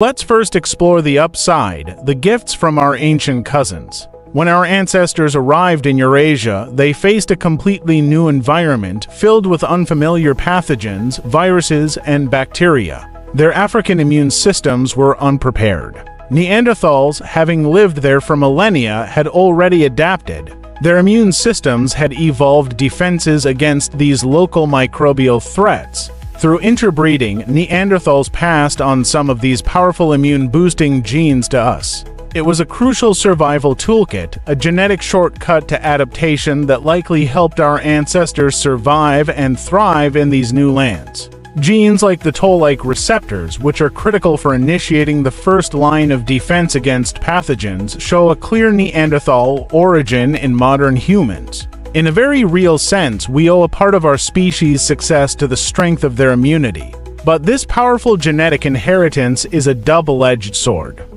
Let's first explore the upside, the gifts from our ancient cousins. When our ancestors arrived in Eurasia, they faced a completely new environment filled with unfamiliar pathogens, viruses, and bacteria. Their African immune systems were unprepared. Neanderthals, having lived there for millennia, had already adapted. Their immune systems had evolved defenses against these local microbial threats. Through interbreeding, Neanderthals passed on some of these powerful immune-boosting genes to us. It was a crucial survival toolkit, a genetic shortcut to adaptation that likely helped our ancestors survive and thrive in these new lands. Genes like the toll-like receptors, which are critical for initiating the first line of defense against pathogens, show a clear Neanderthal origin in modern humans. In a very real sense, we owe a part of our species' success to the strength of their immunity. But this powerful genetic inheritance is a double-edged sword.